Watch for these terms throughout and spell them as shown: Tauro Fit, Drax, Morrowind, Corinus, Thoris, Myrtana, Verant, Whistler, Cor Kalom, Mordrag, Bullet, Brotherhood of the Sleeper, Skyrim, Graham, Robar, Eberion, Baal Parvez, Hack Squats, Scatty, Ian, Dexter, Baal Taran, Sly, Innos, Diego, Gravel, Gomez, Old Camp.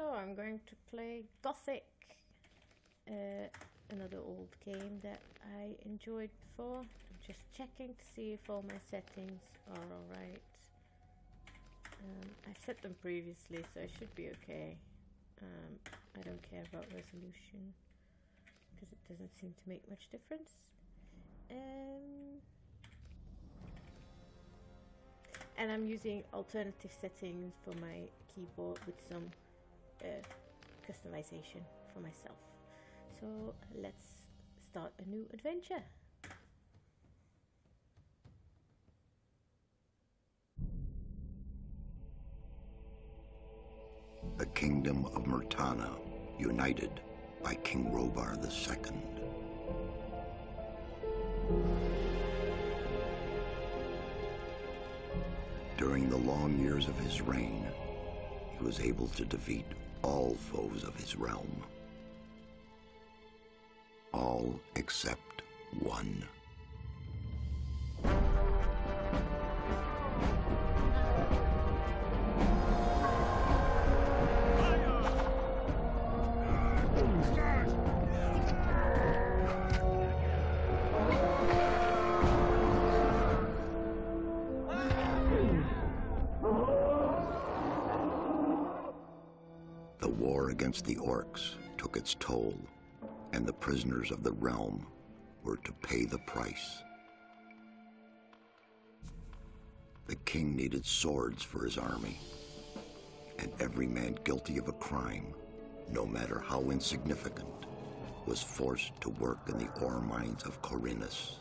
So I'm going to play Gothic, another old game that I enjoyed before. I'm just checking to see if all my settings are alright. I've set them previously, so I should be okay. I don't care about resolution because it doesn't seem to make much difference. And I'm using alternative settings for my keyboard with some customization for myself. So let's start a new adventure. The kingdom of Myrtana, united by King Robar II. During the long years of his reign, he was able to defeat all foes of his realm. All except one. The orcs took its toll, and the prisoners of the realm were to pay the price. The king needed swords for his army, and every man guilty of a crime, no matter how insignificant, was forced to work in the ore mines of Corinus.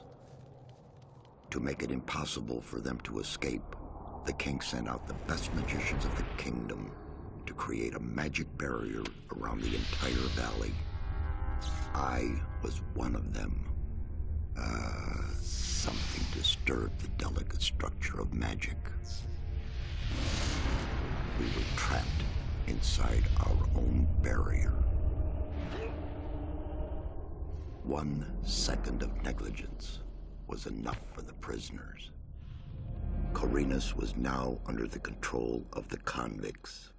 To make it impossible for them to escape, the king sent out the best magicians of the kingdom to create a magic barrier around the entire valley. I was one of them. Something disturbed the delicate structure of magic. We were trapped inside our own barrier. 1 second of negligence was enough for the prisoners. Corinus was now under the control of the convicts.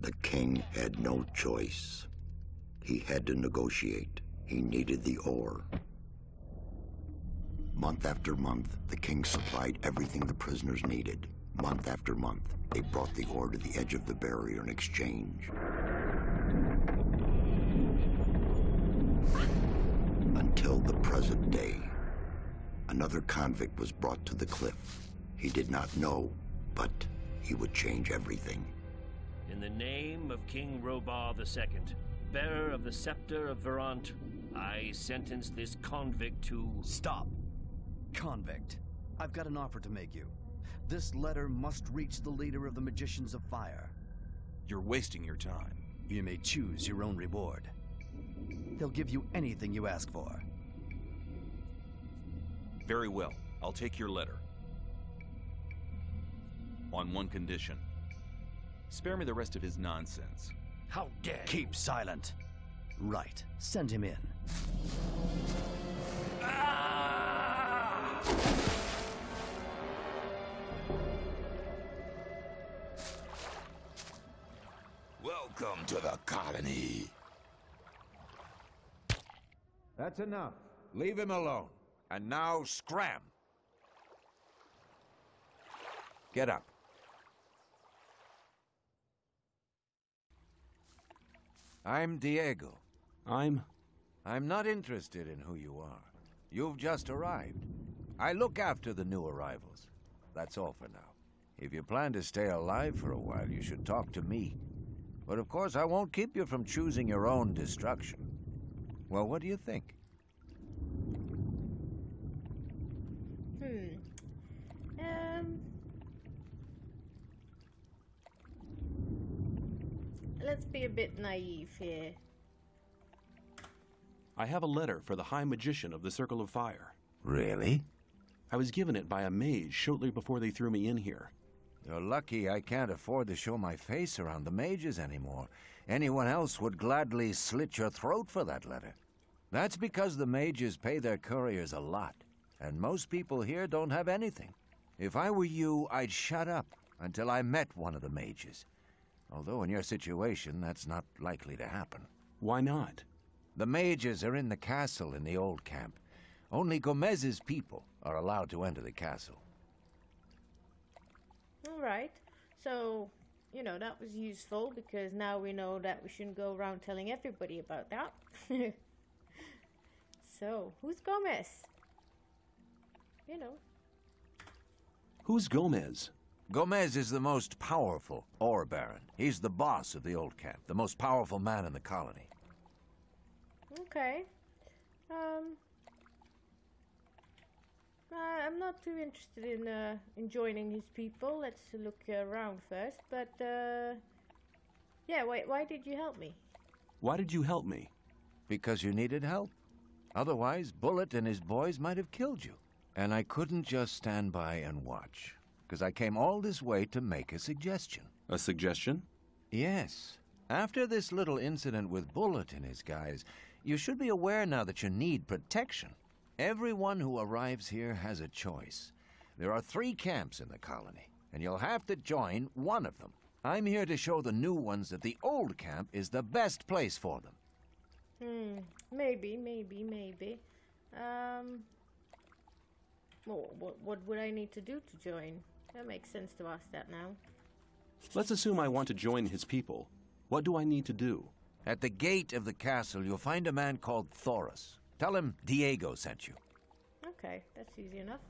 The king had no choice. He had to negotiate. He needed the ore. Month after month, the king supplied everything the prisoners needed. Month after month, they brought the ore to the edge of the barrier in exchange. Until the present day, another convict was brought to the cliff. He did not know, but he would change everything. In the name of King Robar II, bearer of the scepter of Verant, I sentence this convict to... Stop! Convict, I've got an offer to make you. This letter must reach the leader of the Magicians of Fire. You're wasting your time. You may choose your own reward. They'll give you anything you ask for. Very well. I'll take your letter. On one condition. Spare me the rest of his nonsense. How dare you! Keep silent. Right. Send him in. Ah! Welcome to the colony. That's enough. Leave him alone. And now scram. Get up. I'm Diego. I'm not interested in who you are. You've just arrived. I look after the new arrivals. That's all for now. If you plan to stay alive for a while, you should talk to me. But of course, I won't keep you from choosing your own destruction. Well, what do you think? Let's be a bit naive here. I have a letter for the High Magician of the Circle of Fire. Really? I was given it by a mage shortly before they threw me in here. You're lucky I can't afford to show my face around the mages anymore. Anyone else would gladly slit your throat for that letter. That's because the mages pay their couriers a lot, and most people here don't have anything. If I were you, I'd shut up until I met one of the mages. Although in your situation, that's not likely to happen. Why not? The mages are in the castle in the old camp. Only Gomez's people are allowed to enter the castle. Alright, so, you know, that was useful because now we know that we shouldn't go around telling everybody about that. So, who's Gomez? You know. Who's Gomez? Gomez is the most powerful Ore Baron. He's the boss of the old camp, the most powerful man in the colony. Okay. I'm not too interested in joining his people. Let's look around first. But yeah, why did you help me? Why did you help me? Because you needed help. Otherwise, Bullet and his boys might have killed you. And I couldn't just stand by and watch, because I came all this way to make a suggestion. A suggestion? Yes. After this little incident with Bullet and his guys, you should be aware now that you need protection. Everyone who arrives here has a choice. There are 3 camps in the colony, and you'll have to join one of them. I'm here to show the new ones that the old camp is the best place for them. Maybe. Well, what would I need to do to join? That makes sense to ask that now. Let's assume I want to join his people. What do I need to do? At the gate of the castle, you'll find a man called Thoris. Tell him Diego sent you. Okay, that's easy enough.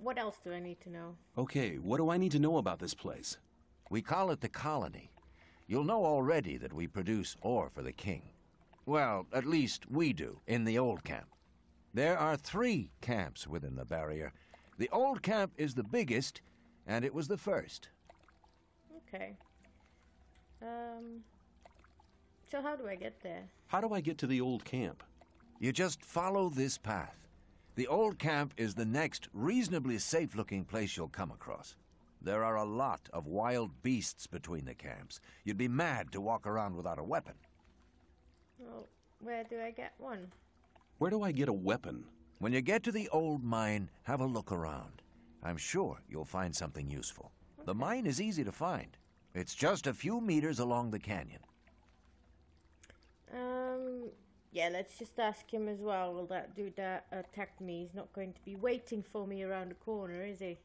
What else do I need to know? Okay, what do I need to know about this place? We call it the colony. You'll know already that we produce ore for the king. Well, at least we do, in the old camp. There are 3 camps within the barrier. The old camp is the biggest, and it was the first. Okay. So how do I get there? How do I get to the old camp? You just follow this path. The old camp is the next reasonably safe-looking place you'll come across. There are a lot of wild beasts between the camps. You'd be mad to walk around without a weapon. Well, where do I get one? Where do I get a weapon? When you get to the old mine, have a look around. I'm sure you'll find something useful. Okay. The mine is easy to find. It's just a few meters along the canyon. Yeah, let's just ask him as well. Will that dude that attacked me? He's not going to be waiting for me around the corner, is he?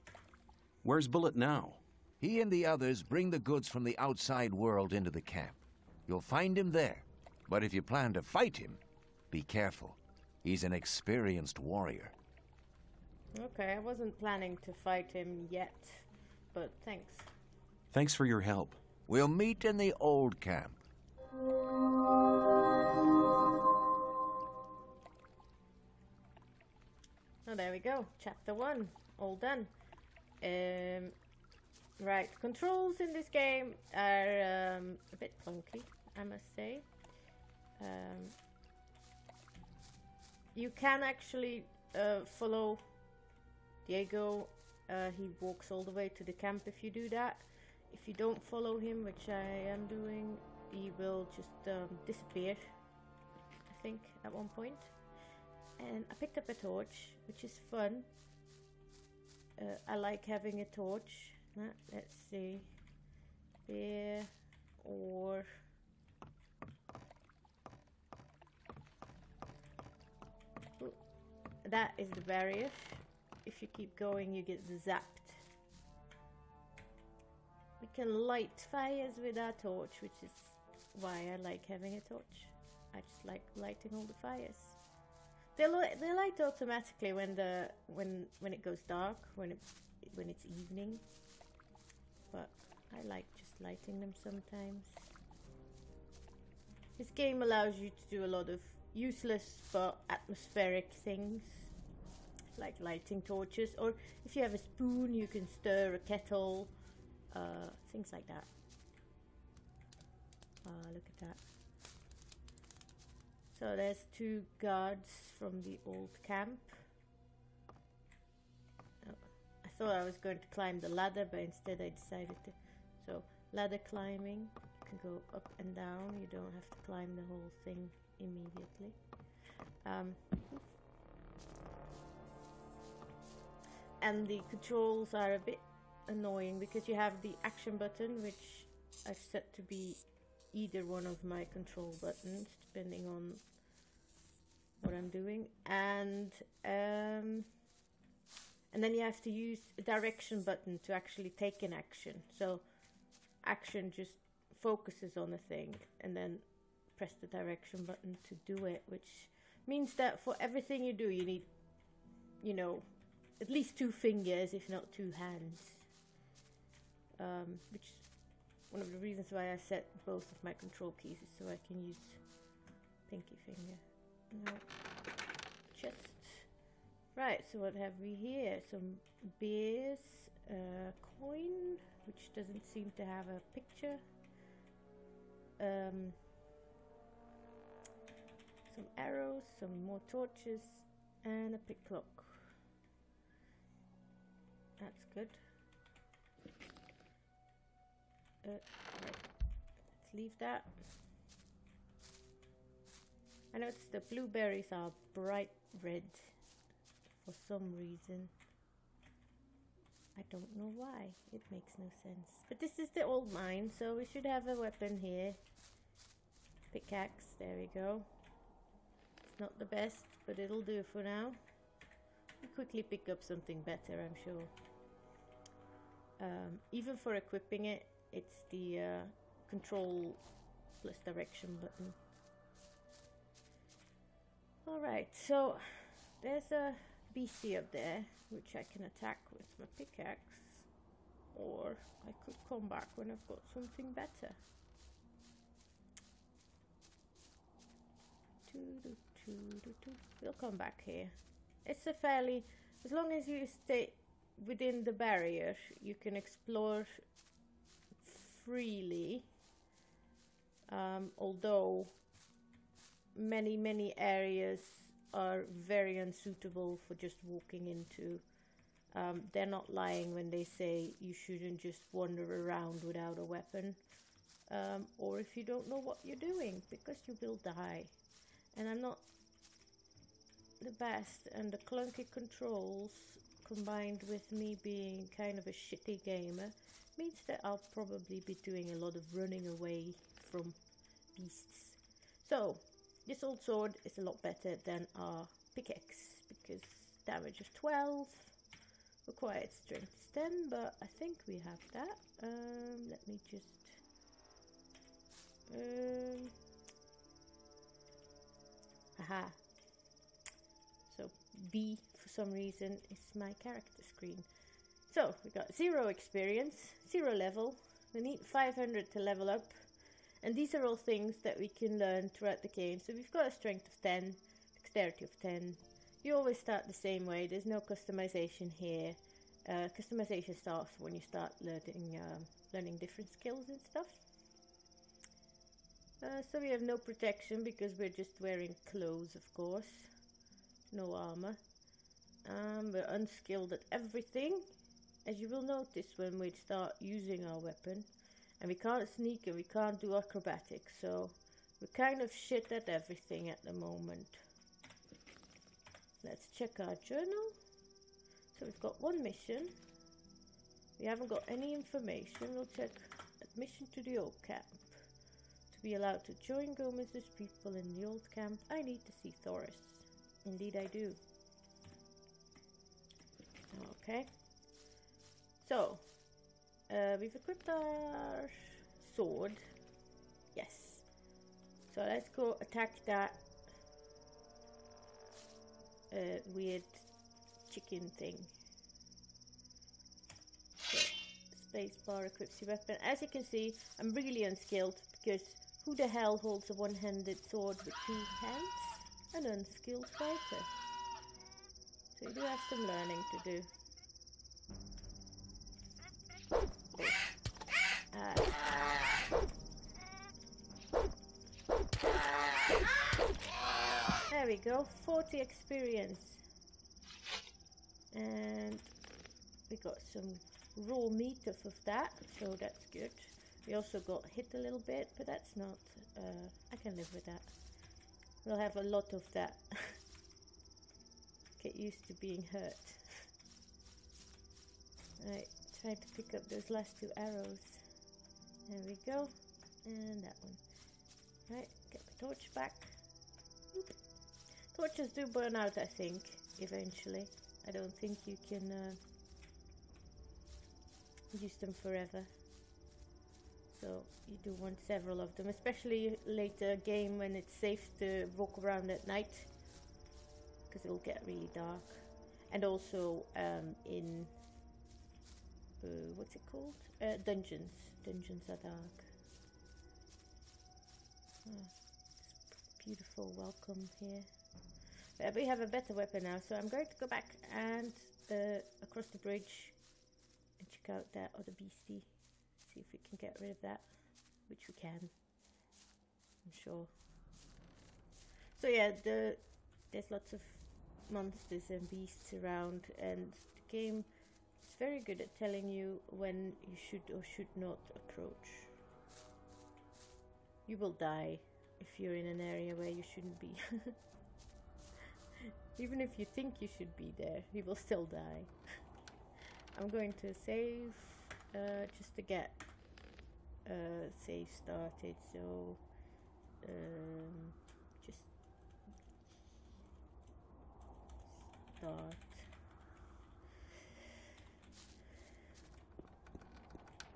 Where's Bullet now? He and the others bring the goods from the outside world into the camp. You'll find him there. But if you plan to fight him, be careful. He's an experienced warrior. Okay, I wasn't planning to fight him yet, but thanks. Thanks for your help. We'll meet in the old camp. Oh, there we go. Chapter 1. All done. Right. Controls in this game are a bit clunky, I must say. You can actually follow Diego. He walks all the way to the camp if you do that. If you don't follow him, which I am doing, he will just disappear, I think, at one point. And I picked up a torch, which is fun. I like having a torch. Let's see. Beer or... That is the barrier. If you keep going, you get zapped. We can light fires with our torch, which is why I like having a torch. I just like lighting all the fires. They light automatically when it goes dark, when it's evening. But I like just lighting them sometimes. This game allows you to do a lot of useless but atmospheric things, like lighting torches, or if you have a spoon you can stir a kettle, things like that. Look at that. So there's 2 guards from the old camp. Oh, I thought I was going to climb the ladder, but instead I decided to. So ladder climbing, you can go up and down, you don't have to climb the whole thing immediately. and the controls are a bit annoying because you have the action button, which I've set to be either one of my control buttons depending on what I'm doing, and then you have to use a direction button to actually take an action. So action just focuses on a thing and then press the direction button to do it, which means that for everything you do you need, you know, at least 2 fingers, if not 2 hands, which is one of the reasons why I set both of my control keys, is so I can use pinky finger. No. Chest. Right, so what have we here? Some beers, a coin, which doesn't seem to have a picture, some arrows, some more torches, and a pick lock. That's good. Right. Let's leave that. I noticed the blueberries are bright red for some reason. I don't know why. It makes no sense. But this is the old mine, so we should have a weapon here. Pickaxe, there we go. It's not the best, but it'll do for now. We'll quickly pick up something better, I'm sure. Even for equipping it, it's the control plus direction button. Alright, so there's a beastie up there, which I can attack with my pickaxe, or I could come back when I've got something better. We'll come back here. It's a fairly, as long as you stay within the barrier, you can explore freely, although many areas are very unsuitable for just walking into. They're not lying when they say you shouldn't just wander around without a weapon, or if you don't know what you're doing, because you will die. And I'm not the best, and the clunky controls combined with me being kind of a shitty gamer means that I'll probably be doing a lot of running away from beasts. So this old sword is a lot better than our pickaxe, because damage of 12, required strength is 10, but I think we have that. Let me just... Aha! So B, for some reason, is my character screen. So, we got 0 experience, 0 level, we need 500 to level up. And these are all things that we can learn throughout the game. So we've got a strength of 10, dexterity of 10. You always start the same way. There's no customization here. Customization starts when you start learning, different skills and stuff. So we have no protection because we're just wearing clothes, of course. No armor. We're unskilled at everything, as you will notice when we start using our weapon. And we can't sneak and we can't do acrobatics, so we're kind of shit at everything at the moment. Let's check our journal. So we've got 1 mission. We haven't got any information. We'll check admission to the Old Camp. To be allowed to join Gomez's people in the Old Camp, I need to see Thoris. Indeed I do. Okay. So... we've equipped our sword, yes, so let's go attack that weird chicken thing. So, spacebar equips your weapon. As you can see, I'm really unskilled, because who the hell holds a one-handed sword with 2 hands? An unskilled fighter. So you do have some learning to do. There we go, 40 experience, and we got some raw meat off of that, so that's good. We also got hit a little bit, but that's not, I can live with that. We'll have a lot of that. Get used to being hurt. And I tried to pick up those last two arrows. There we go. And that one. Right, get my torch back. Oop. Torches do burn out, I think, eventually. I don't think you can use them forever. So you do want several of them, especially later game when it's safe to walk around at night, because it'll get really dark. And also in what's it called? Dungeons. Dungeons are dark. Oh, beautiful welcome here. We have a better weapon now, so I'm going to go back and across the bridge and check out that other beastie. See if we can get rid of that, which we can, I'm sure. So yeah, there's lots of monsters and beasts around, and the game is very good at telling you when you should or should not approach. You will die if you're in an area where you shouldn't be. Even if you think you should be there, you will still die. I'm going to save. Just to get save started, so just start.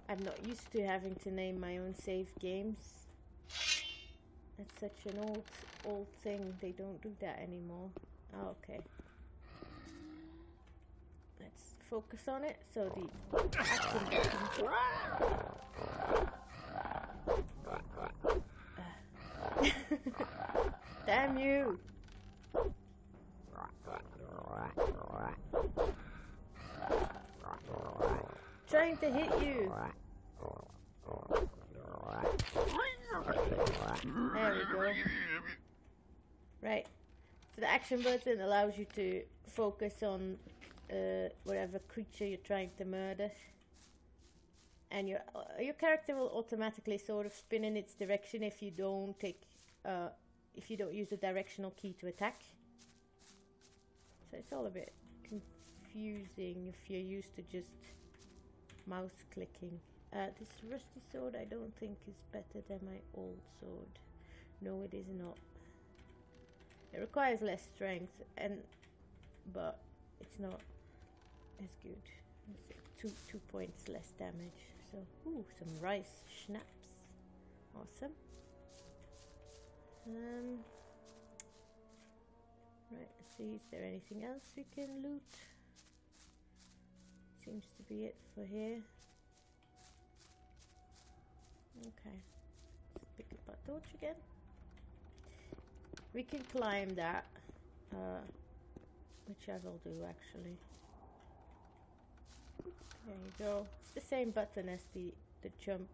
I'm not used to having to name my own save games. That's such an old thing. They don't do that anymore. Oh, okay. Let's focus on it. So the action button. Damn you! Trying to hit you. There we go. Right. So the action button allows you to focus on whatever creature you're trying to murder, and your character will automatically sort of spin in its direction if you don't take if you don't use the directional key to attack. So it's all a bit confusing if you're used to just mouse clicking. This rusty sword I don't think is better than my old sword. No, it is not. It requires less strength, and but it's not as good. It's like two points less damage. So, ooh, some rice schnapps. Awesome. Right, let's see, is there anything else we can loot? Seems to be it for here. Okay, let's pick up our torch again. We can climb that, which I will do actually. There you go. It's the same button as the jump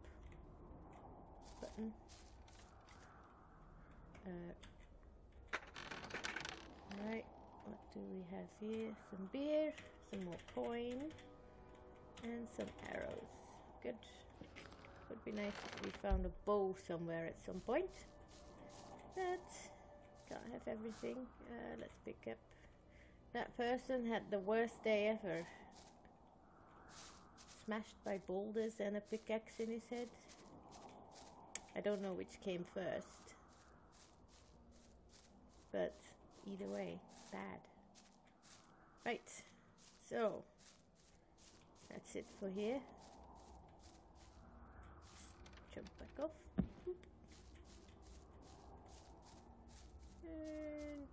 button. Alright, what do we have here? Some beer, some more coin, and some arrows. Good. Would be nice if we found a bow somewhere at some point. But can't have everything. Let's pick up. That person had the worst day ever. Smashed by boulders and a pickaxe in his head. I don't know which came first. But either way, bad. Right, so that's it for here. Jump back off. And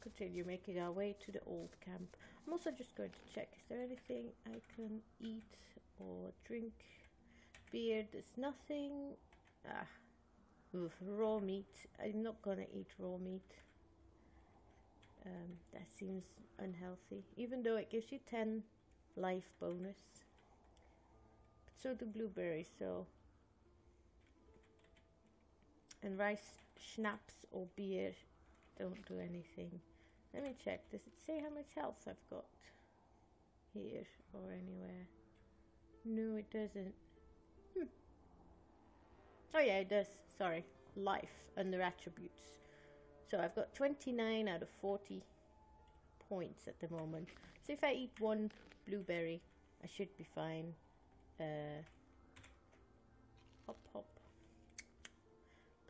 continue making our way to the old camp. I'm also just going to check, is there anything I can eat or drink? Beer, there's nothing. Ah, raw meat. I'm not gonna eat raw meat. That seems unhealthy, even though it gives you 10 life bonus. But so do blueberries, so. And rice schnapps or beer don't do anything. Let me check, does it say how much health I've got here or anywhere? No, it doesn't. Oh yeah, it does, sorry. Life under attributes. So I've got 29 out of 40 points at the moment. So if I eat one blueberry, I should be fine. Hop hop.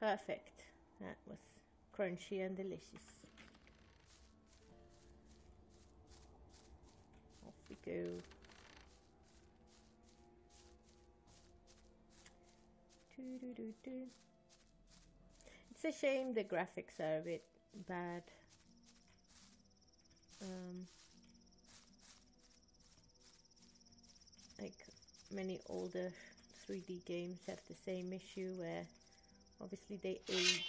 Perfect. That was crunchy and delicious. Off we go. Doo-doo-doo-doo. It's a shame the graphics are a bit bad. Like many older 3D games have the same issue where obviously they age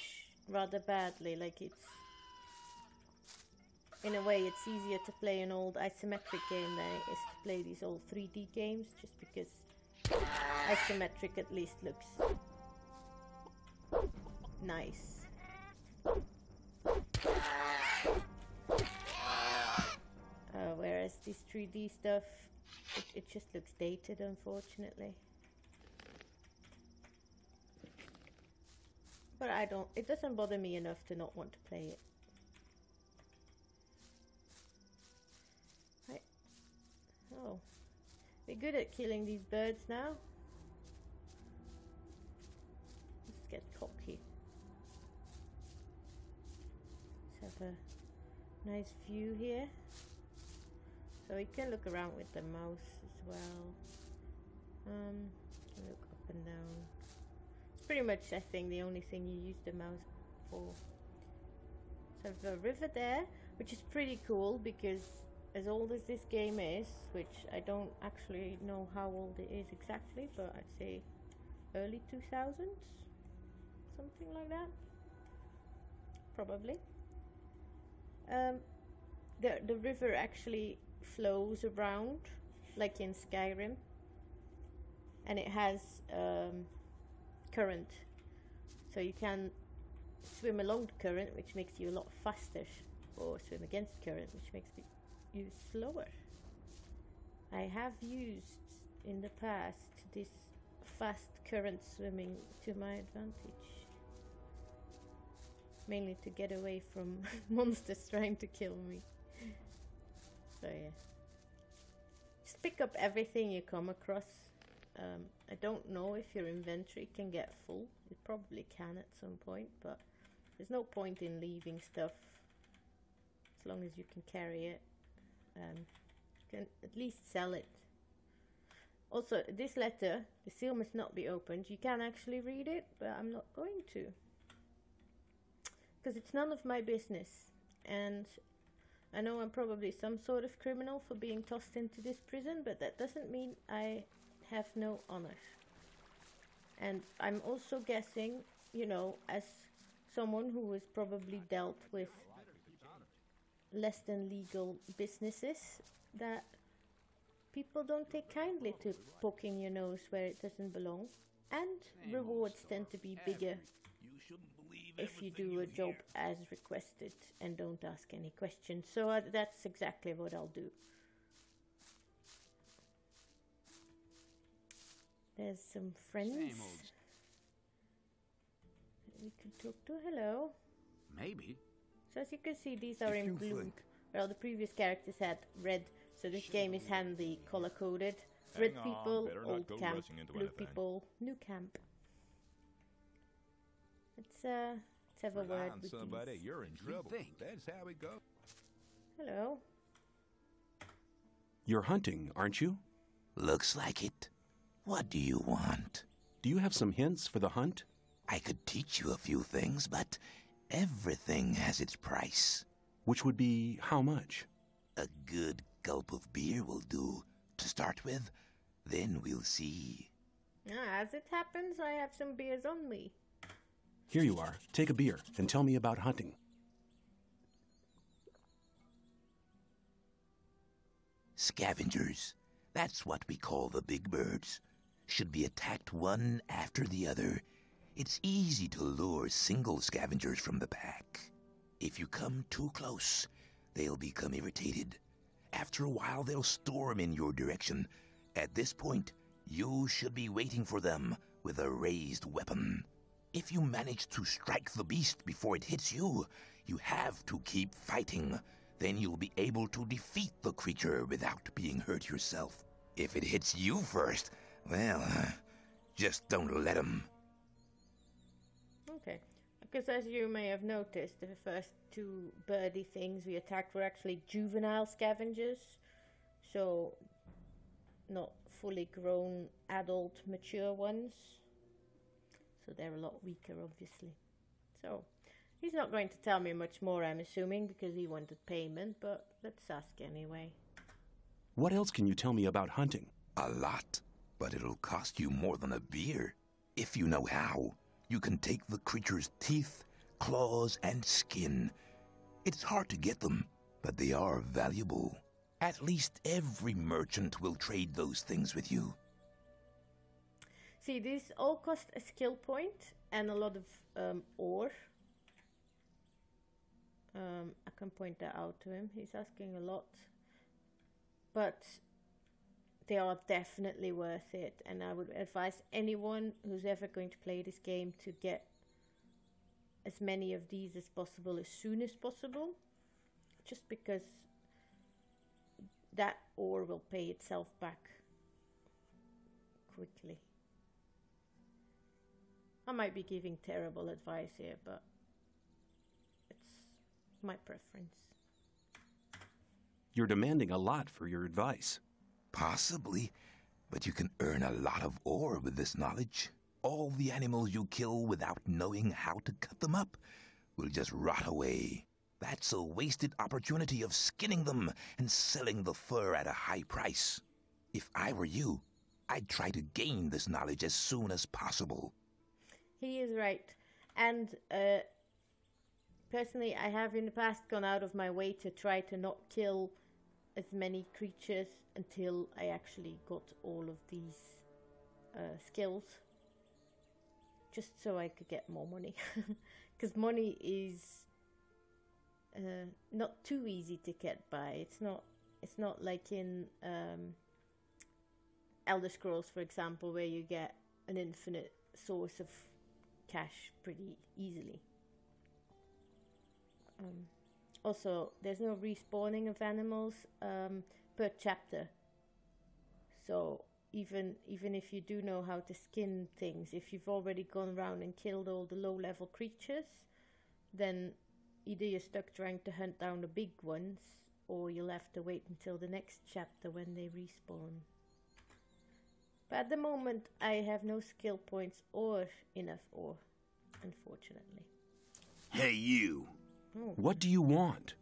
rather badly. Like, it's in a way it's easier to play an old isometric game than it is to play these old 3D games, just because isometric at least looks nice. Whereas this 3D stuff, it just looks dated, unfortunately. But I don't, it doesn't bother me enough to not want to play it. Right. Oh. We're good at killing these birds now. Let's get cocky. Let's have a nice view here. So you can look around with the mouse as well. Look up and down. It's pretty much, I think, the only thing you use the mouse for. So there's a river there, which is pretty cool because as old as this game is, which I don't actually know how old it is exactly, but I'd say early 2000s, something like that, probably. The river actually flows around like in Skyrim, and it has current, so you can swim along the current, which makes you a lot faster, or swim against current, which makes you slower. I have used in the past this fast current swimming to my advantage, mainly to get away from monsters trying to kill me. So yeah, just pick up everything you come across. I don't know if your inventory can get full. It probably can at some point, but there's no point in leaving stuff as long as you can carry it. You can at least sell it. Also, this letter, the seal must not be opened. You can actually read it, but I'm not going to, because it's none of my business, and I know I'm probably some sort of criminal for being tossed into this prison, but that doesn't mean I have no honor. And I'm also guessing, you know, as someone who has probably dealt with less than legal businesses, that people don't take kindly to poking your nose where it doesn't belong, and rewards tend to be bigger if you do a job as requested and don't ask any questions. So that's exactly what I'll do. There's some friends we can talk to. Hello. Maybe. So as you can see, these are in blue. Well, the previous characters had red, so this game is handy color-coded. Red people, old camp. Blue people, new camp. Let's have a word with somebody. You're in trouble. That's how we go. Hello. You're hunting, aren't you? Looks like it. What do you want? Do you have some hints for the hunt? I could teach you a few things, but everything has its price. Which would be how much? A good gulp of beer will do to start with. Then we'll see. As it happens, I have some beers on me. Here you are. Take a beer and tell me about hunting. Scavengers. That's what we call the big birds. Should be attacked one after the other. It's easy to lure single scavengers from the pack. If you come too close, they'll become irritated. After a while, they'll storm in your direction. At this point, you should be waiting for them with a raised weapon. If you manage to strike the beast before it hits you, you have to keep fighting. Then you'll be able to defeat the creature without being hurt yourself. If it hits you first, well, just don't let them. Okay. Because as you may have noticed, the first two birdie things we attacked were actually juvenile scavengers. So, not fully grown, adult, mature ones. So they're a lot weaker, obviously. So, he's not going to tell me much more, I'm assuming, because he wanted payment, but let's ask anyway. What else can you tell me about hunting? A lot, but it'll cost you more than a beer, if you know how. You can take the creature's teeth, claws, and skin. It's hard to get them, but they are valuable. At least every merchant will trade those things with you. See, these all cost a skill point and a lot of ore. I can point that out to him. He's asking a lot. But they are definitely worth it, and I would advise anyone who's ever going to play this game to get as many of these as possible as soon as possible, just because that ore will pay itself back quickly. I might be giving terrible advice here, but it's my preference. You're demanding a lot for your advice. Possibly, but you can earn a lot of ore with this knowledge. All the animals you kill without knowing how to cut them up will just rot away. That's a wasted opportunity of skinning them and selling the fur at a high price. If I were you, I'd try to gain this knowledge as soon as possible. He is right. And personally, I have in the past gone out of my way to try to not kill as many creatures until I actually got all of these skills, just so I could get more money, because money is not too easy to get by. It's not like in Elder Scrolls, for example, where you get an infinite source of cash pretty easily. Also, there's no respawning of animals per chapter, so even if you do know how to skin things, if you've already gone around and killed all the low-level creatures, then either you're stuck trying to hunt down the big ones, or you'll have to wait until the next chapter when they respawn. But at the moment, I have no skill points or enough ore, unfortunately. Hey, you! What do you want?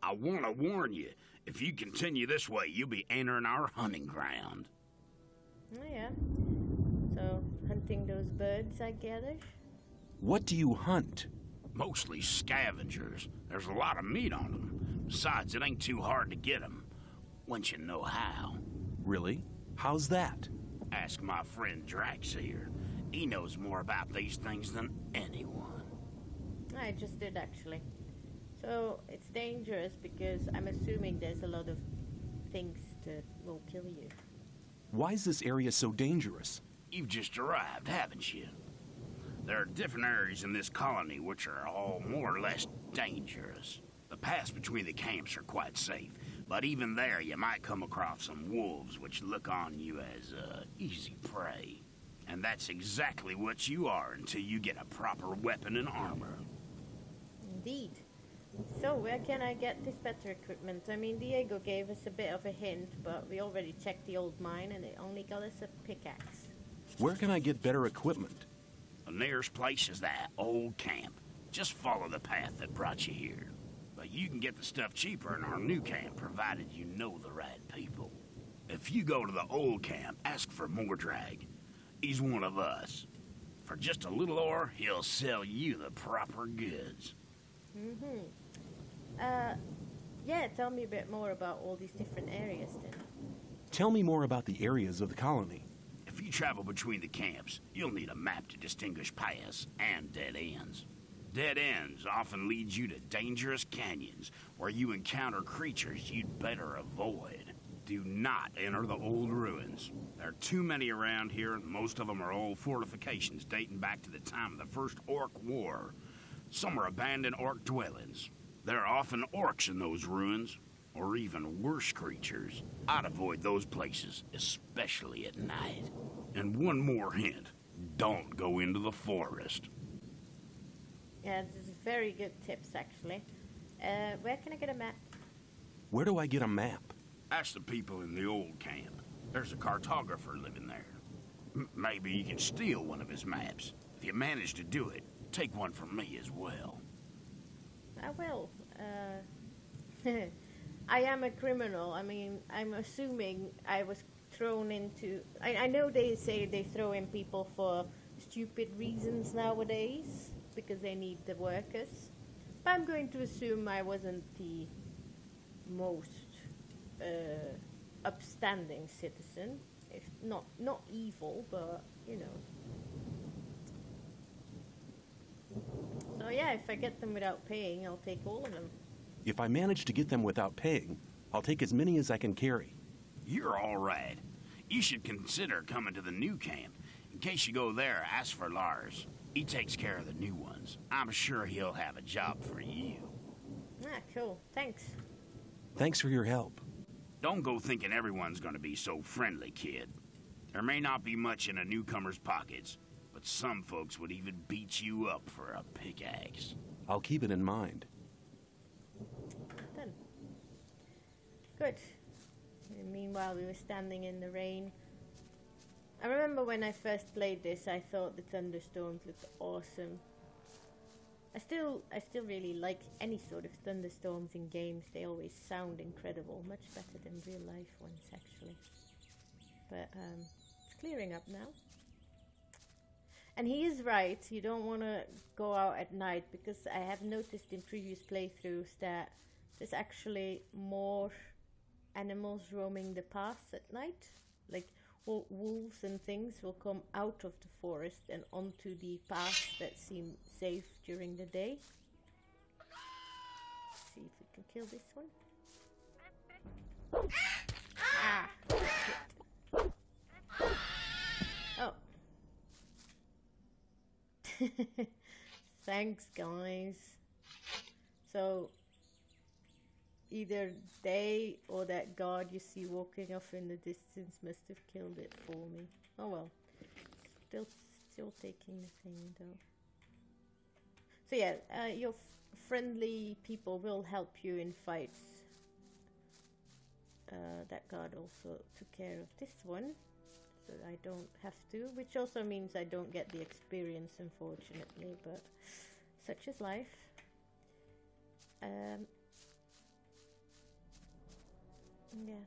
I want to warn you. If you continue this way, you'll be entering our hunting ground. Oh, yeah. So, hunting those birds, I gather? What do you hunt? Mostly scavengers. There's a lot of meat on them. Besides, it ain't too hard to get them. Once you know how. Really? How's that? Ask my friend Drax here. He knows more about these things than anyone. I just did, actually. So it's dangerous because I'm assuming there's a lot of things that will kill you. Why is this area so dangerous? You've just arrived, haven't you? There are different areas in this colony which are all more or less dangerous. The paths between the camps are quite safe, but even there you might come across some wolves which look on you as easy prey. And that's exactly what you are until you get a proper weapon and armor. Indeed. So, where can I get this better equipment? I mean, Diego gave us a bit of a hint, but we already checked the old mine and it only got us a pickaxe. Where can I get better equipment? The nearest place is that old camp. Just follow the path that brought you here. But you can get the stuff cheaper in our new camp, provided you know the right people. If you go to the old camp, ask for Mordrag. He's one of us. For just a little ore, he'll sell you the proper goods. Yeah, tell me a bit more about all these different areas then. Tell me more about the areas of the colony. If you travel between the camps, you'll need a map to distinguish paths and dead ends. Dead ends often lead you to dangerous canyons where you encounter creatures you'd better avoid. Do not enter the old ruins. There are too many around here, and most of them are old fortifications dating back to the time of the First Orc War. Some are abandoned orc dwellings. There are often orcs in those ruins. or even worse creatures, I'd avoid those places, especially at night. And one more hint, don't go into the forest. Yeah, this is very good tips, actually. Where can I get a map? Where do I get a map? Ask the people in the old camp. There's a cartographer living there. Maybe you can steal one of his maps. If you manage to do it, take one from me as well. I will. I am a criminal. I mean, I'm assuming I was thrown into... I know they say they throw in people for stupid reasons nowadays, because they need the workers. But I'm going to assume I wasn't the most upstanding citizen. If not evil, but, you know. So yeah, if I get them without paying, I'll take all of them. If I manage to get them without paying, I'll take as many as I can carry. You're all right. You should consider coming to the new camp. In case you go there, ask for Lars. He takes care of the new ones. I'm sure he'll have a job for you. Ah, cool. Thanks. Thanks for your help. Don't go thinking everyone's going to be so friendly, kid. There may not be much in a newcomer's pockets, but some folks would even beat you up for a pickaxe. I'll keep it in mind. Done. Good. And meanwhile, we were standing in the rain. I remember when I first played this, I thought the thunderstorms looked awesome. I still really like any sort of thunderstorms in games. They always sound incredible, much better than real life ones, actually. But it's clearing up now. And he is right, you don't want to go out at night, because I have noticed in previous playthroughs that there's actually more animals roaming the paths at night. Like wolves and things will come out of the forest and onto the paths that seem safe during the day. Let's see if we can kill this one. Ah! Shit. Oh. Thanks, guys. So either they or that guard you see walking off in the distance must have killed it for me. Oh well, still taking the thing though. So yeah, your friendly people will help you in fights. That guard also took care of this one, so I don't have to, which also means I don't get the experience, unfortunately, but such is life. Yeah.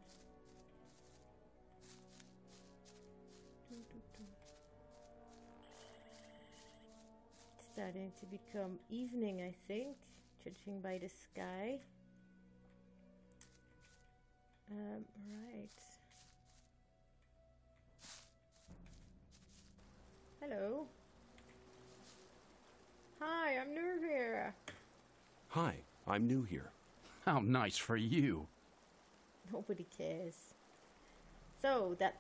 It's starting to become evening, I think, judging by the sky. Right. Hello. Hi, I'm new here. Hi, I'm new here. How nice for you. Nobody cares. So, that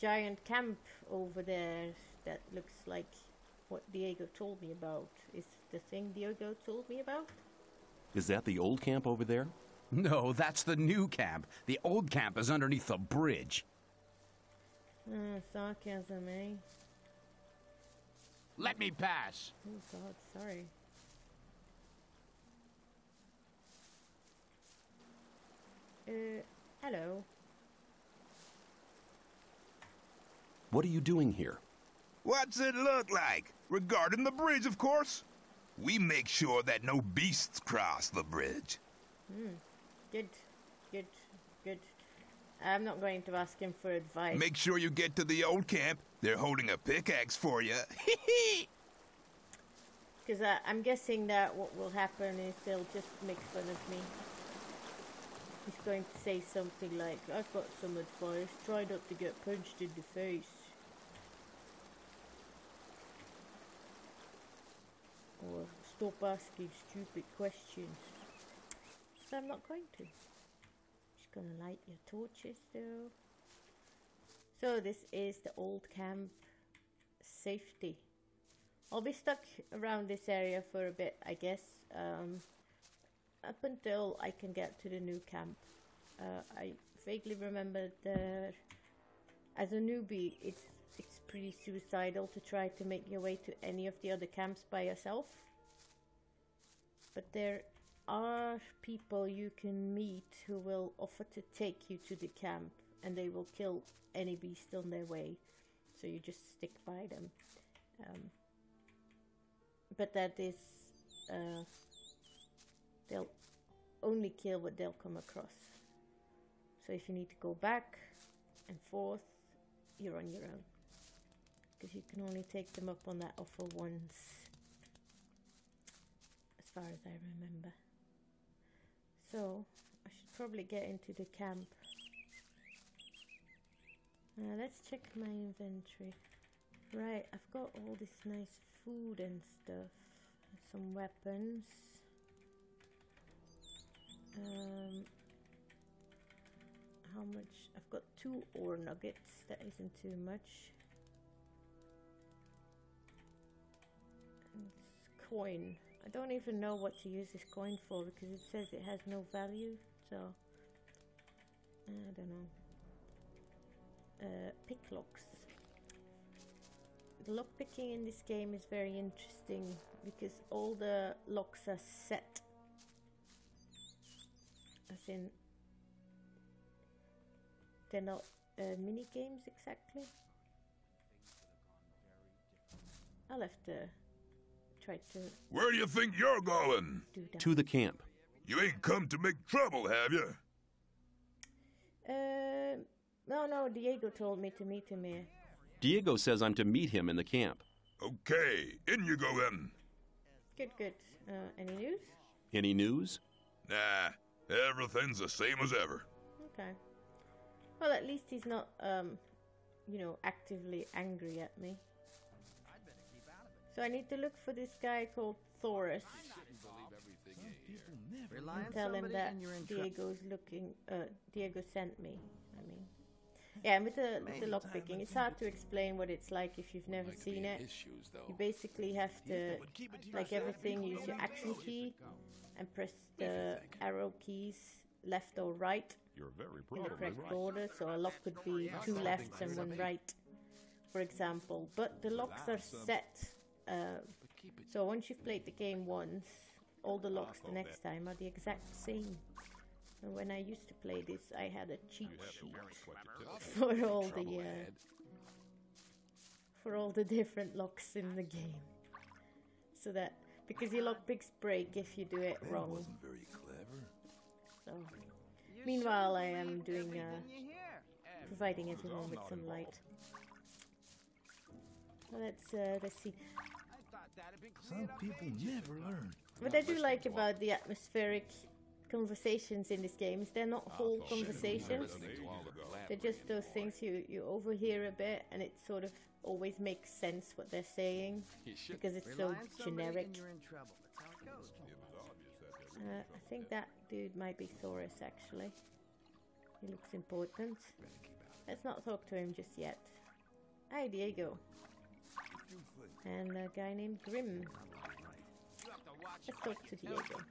giant camp over there that looks like what Diego told me about is the thing Diego told me about? Is that the old camp over there? No, that's the new camp. The old camp is underneath the bridge. Sarcasm, eh? Let me pass. Oh God, sorry. Hello. What are you doing here? What's it look like? Regarding the bridge, of course. We make sure that no beasts cross the bridge. Hmm. Good. Good. Good. I'm not going to ask him for advice. Make sure you get to the old camp. They're holding a pickaxe for you. Because I'm guessing that what will happen is they'll just make fun of me. He's going to say something like, I've got some advice. Try not to get punched in the face. Or stop asking stupid questions. So I'm not going to. Gonna light your torches though. So this is the old camp. Safety. I'll be stuck around this area for a bit, I guess. up until I can get to the new camp. I vaguely remember that as a newbie, it's pretty suicidal to try to make your way to any of the other camps by yourself. But there are people you can meet who will offer to take you to the camp, and they will kill any beast on their way, so you just stick by them. But that is... they'll only kill what they'll come across. So if you need to go back and forth, you're on your own, because you can only take them up on that offer once, as far as I remember. So I should probably get into the camp. Let's check my inventory. Right, I've got all this nice food and stuff, and some weapons. How much? I've got 2 ore nuggets, that isn't too much. And it's coin. I don't even know what to use this coin for, because it says it has no value, so I don't know. Picklocks. The lockpicking in this game is very interesting, because all the locks are set. As in, they're not mini games exactly. I'll have to try to. Where do you think you're going? To the camp. You ain't come to make trouble, have you? No, Diego told me to meet him here. Diego says I'm to meet him in the camp. Okay, in you go then. Good. Any news? Any news? Nah, everything's the same as ever. Okay. Well, at least he's not, you know, actively angry at me. So I need to look for this guy called Thoris and tell him that Diego sent me, I mean. Yeah, and with the lockpicking, it's hard to explain what it's like if you've never seen it. You basically have to, like everything, use your action key and press the arrow keys left or right in the correct order. So a lock could be 2 lefts and 1 right, for example. But the locks are set, so once you've played the game once, all the locks the next time are the exact same. And when I used to play this, I had a cheat sheet for all the different locks in the game. So that, because your lockpicks break if you do it wrong. Wasn't very clever. So, meanwhile, I am doing providing everyone with some light. Well, let's see. Some people never learn. What I do like about the atmospheric conversations in this game is they're not whole conversations. They're just those things you overhear a bit, and it sort of always makes sense what they're saying because it's so generic. I think that dude might be Thoris, actually. He looks important. Let's not talk to him just yet. Hi, Diego. And a guy named Grim. Let's talk to Diego.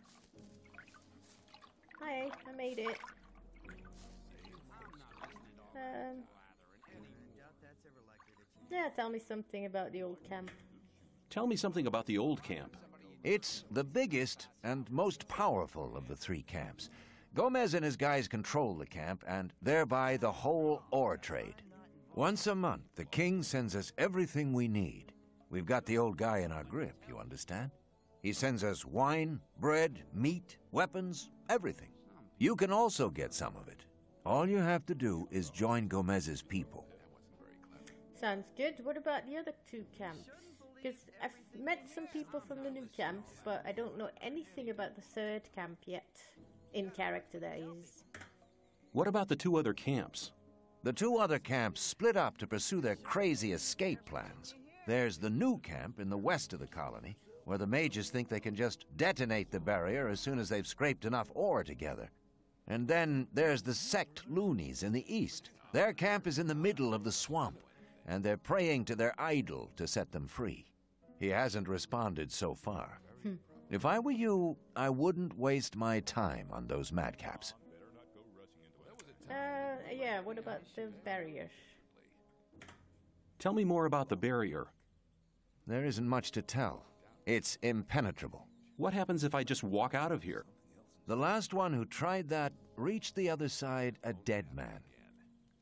Hi, I made it. Yeah, tell me something about the old camp. Tell me something about the old camp. It's the biggest and most powerful of the 3 camps. Gomez and his guys control the camp and thereby the whole ore trade. Once a month, the king sends us everything we need. We've got the old guy in our grip, you understand? He sends us wine, bread, meat, weapons, everything. You can also get some of it. All you have to do is join Gomez's people. Sounds good. What about the other 2 camps? Because I've met some people from the new camp, but I don't know anything about the 3rd camp yet. In character, that is. What about the 2 other camps? The 2 other camps split up to pursue their crazy escape plans. There's the new camp in the west of the colony, where the mages think they can just detonate the barrier as soon as they've scraped enough ore together. And then there's the sect loonies in the east. Their camp is in the middle of the swamp, and they're praying to their idol to set them free. He hasn't responded so far. If I were you, I wouldn't waste my time on those madcaps. Yeah, what about the barriers? Tell me more about the barrier. There isn't much to tell. It's impenetrable. What happens if I just walk out of here? The last one who tried that reached the other side a dead man.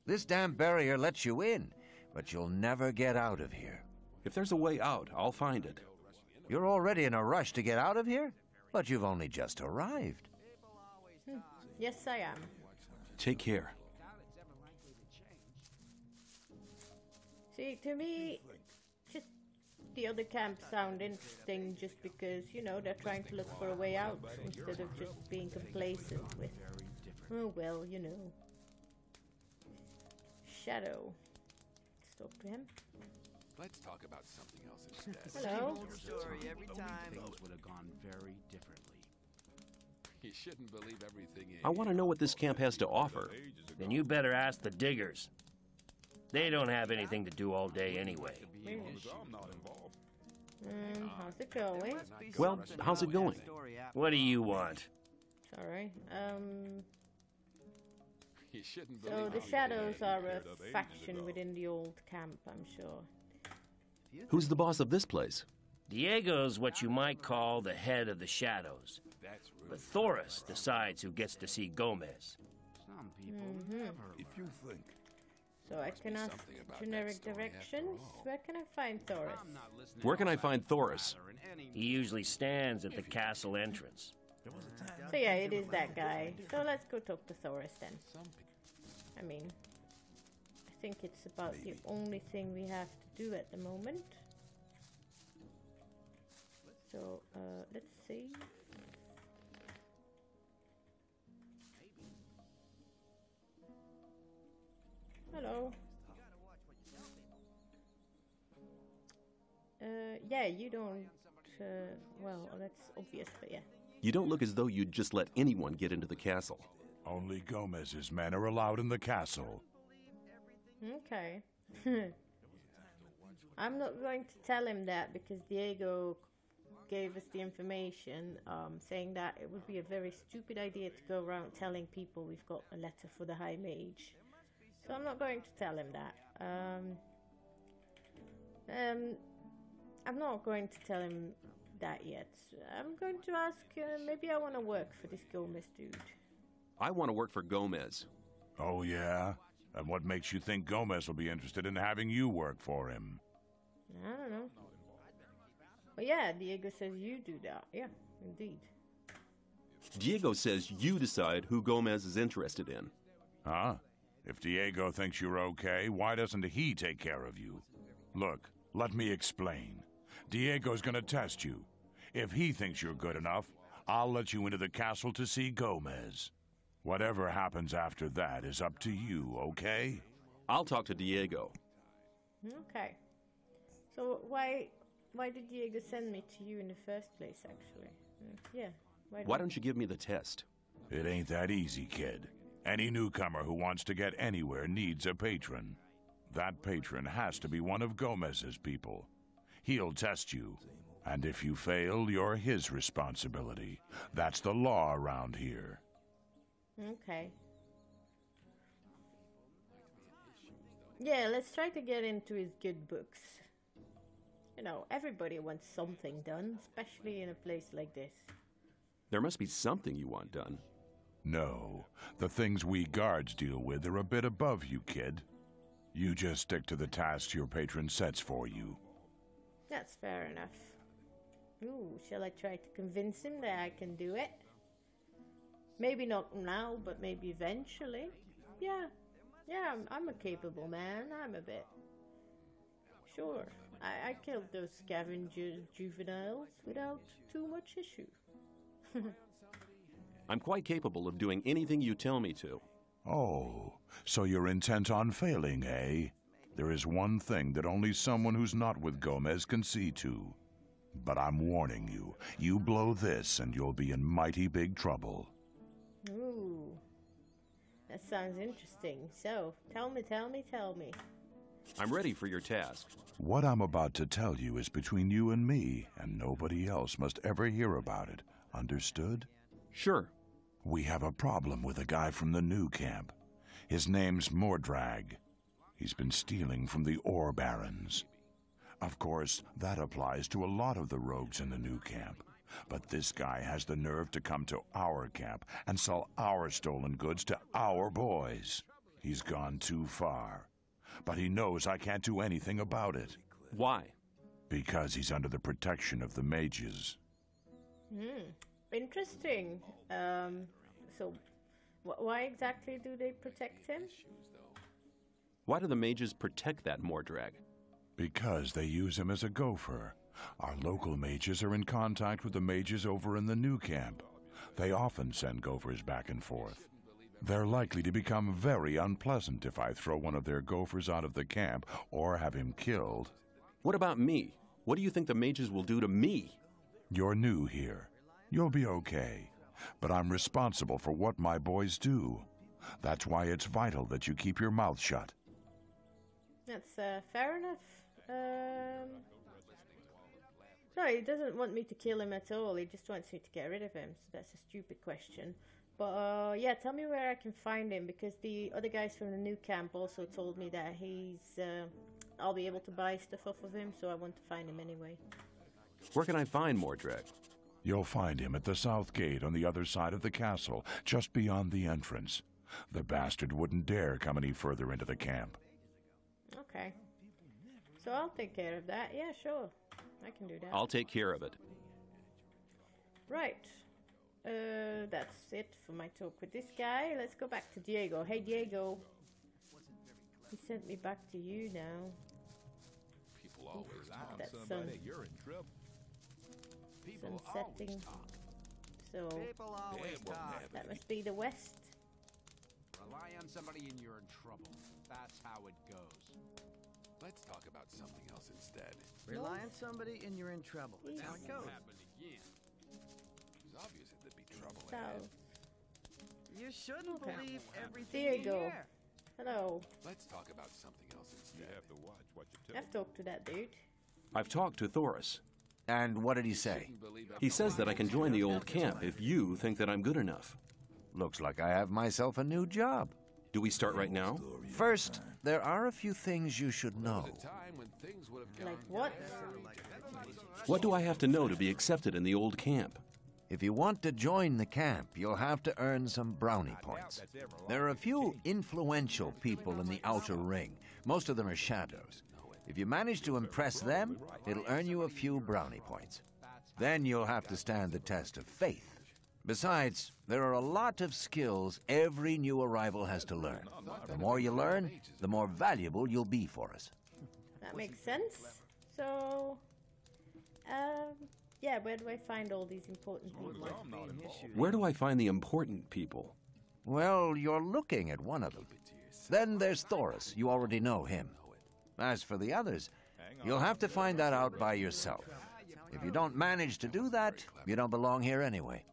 This damn barrier lets you in, but you'll never get out of here. If there's a way out, I'll find it. You're already in a rush to get out of here? But you've only just arrived. Yes, I am. Take care. See, to me, just the other camp sound interesting just because, you know, they're trying to look for a way out instead of just being complacent with, oh, well, you know. Shadow. Let's talk to him. Let's talk about something else instead. Hello. Old story every time. Things would have gone very differently. You shouldn't believe everything. I want to know what this camp has to offer. Then you better ask the diggers. They don't have anything to do all day anyway. How's it going? Well, how's it going? What do you want? Sorry. So the Shadows are a faction within the Old Camp, I'm sure. Who's the boss of this place? Diego's what you might call the head of the Shadows. But Thoris decides who gets to see Gomez. Some people never. If you think. So I can ask generic directions. Where can I find Thoris? Where can I find Thoris? He usually stands at the castle entrance. So yeah, it is that guy. So let's go talk to Thoris then. I mean, I think it's about the only thing we have to do at the moment. So, let's see. Hello. Yeah, you don't, well, that's obvious, but yeah. You don't look as though you'd just let anyone get into the castle. Only Gomez's men are allowed in the castle. Okay. I'm not going to tell him that because Diego gave us the information saying that it would be a very stupid idea to go around telling people we've got a letter for the High Mage. So I'm not going to tell him that. I'm not going to tell him that yet. I'm going to ask, maybe I want to work for this Gomez dude. I want to work for Gomez. Oh, yeah? And what makes you think Gomez will be interested in having you work for him? I don't know. But yeah, Diego says you do that. Yeah, indeed. Diego says you decide who Gomez is interested in. Huh? If Diego thinks you're okay, why doesn't he take care of you? Look, let me explain. Diego's gonna test you. If he thinks you're good enough, I'll let you into the castle to see Gomez. Whatever happens after that is up to you, okay? I'll talk to Diego. Okay. So why did Diego send me to you in the first place, actually? Yeah. Why don't you give me the test? It ain't that easy, kid. Any newcomer who wants to get anywhere needs a patron. That patron has to be one of Gomez's people. He'll test you. And if you fail, you're his responsibility. That's the law around here. Okay. Yeah, let's try to get into his good books. You know, everybody wants something done, especially in a place like this. There must be something you want done. No, the things we guards deal with are a bit above you, kid. You just stick to the tasks your patron sets for you. That's fair enough. Ooh, shall I try to convince him that I can do it? Maybe not now, but maybe eventually. Yeah, yeah, I'm a capable man. I'm a bit. Sure, I killed those scavenger juveniles without too much issue. I'm quite capable of doing anything you tell me to. Oh, so you're intent on failing, eh? There is one thing that only someone who's not with Gomez can see to. But I'm warning you, you blow this and you'll be in mighty big trouble. Ooh, that sounds interesting. So, tell me. I'm ready for your task. What I'm about to tell you is between you and me, and nobody else must ever hear about it. Understood? Sure. We have a problem with a guy from the new camp. His name's Mordrag. He's been stealing from the ore barons. Of course, that applies to a lot of the rogues in the new camp. But this guy has the nerve to come to our camp and sell our stolen goods to our boys. He's gone too far. But he knows I can't do anything about it. Why? Because he's under the protection of the mages. Hmm. Interesting. So, why exactly do they protect him? Why do the mages protect that Mordrag? Because they use him as a gopher. Our local mages are in contact with the mages over in the new camp. They often send gophers back and forth. They're likely to become very unpleasant if I throw one of their gophers out of the camp or have him killed. What about me? What do you think the mages will do to me? You're new here. You'll be okay. But I'm responsible for what my boys do. That's why it's vital that you keep your mouth shut. That's fair enough. No, he doesn't want me to kill him at all. He just wants me to get rid of him. So that's a stupid question. But yeah, tell me where I can find him, because the other guys from the new camp also told me that he's... I'll be able to buy stuff off of him, so I want to find him anyway. Where can I find Mordrag? You'll find him at the south gate on the other side of the castle, just beyond the entrance. The bastard wouldn't dare come any further into the camp. Okay. So I'll take care of that. Yeah, sure. I can do that. I'll take care of it. Right. That's it for my talk with this guy. Let's go back to Diego. Hey, Diego. He sent me back to you now. People always talk. That's somebody. You're in trouble. People always talk. So that must be the west. Rely on somebody and you're in trouble. That's how it goes. Let's talk about something else instead. Rely on somebody and you're in trouble. That's how it goes. Obvious it'd be trouble ahead. You shouldn't believe everything you hear. Hello. Let's talk about something else instead. You have to watch what you tell. I've talked to that dude. I've talked to Thoris. And what did he say? He says that I can join the old camp if you think that I'm good enough. Looks like I have myself a new job. Do we start right now? First, there are a few things you should know. Like what? What do I have to know to be accepted in the old camp? If you want to join the camp, you'll have to earn some brownie points. There are a few influential people in the outer ring. Most of them are shadows. If you manage to impress them, it'll earn you a few brownie points. Then you'll have to stand the test of faith. Besides, there are a lot of skills every new arrival has to learn. The more you learn, the more valuable you'll be for us. That makes sense. So, yeah, where do I find all these important people? Where do I find the important people? Well, you're looking at one of them. Then there's Thoris. You already know him. As for the others, you'll have to find that out by yourself. If you don't manage to do that, you don't belong here anyway.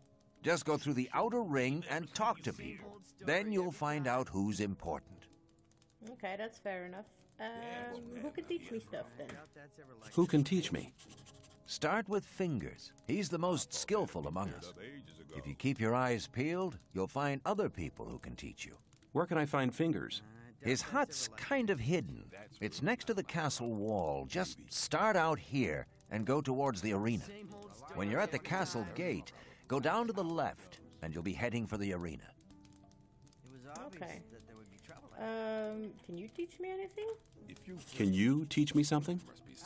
Just go through the outer ring and talk to people. Then you'll find out who's important. Okay, that's fair enough. Who can teach me stuff then? Who can teach me? Start with Fingers. He's the most skillful among us. If you keep your eyes peeled, you'll find other people who can teach you. Where can I find Fingers? His hut's kind of hidden. It's next to the castle wall. Just start out here and go towards the arena. When you're at the castle gate, go down to the left, and you'll be heading for the arena. Okay. Can you teach me anything? Can you teach me something?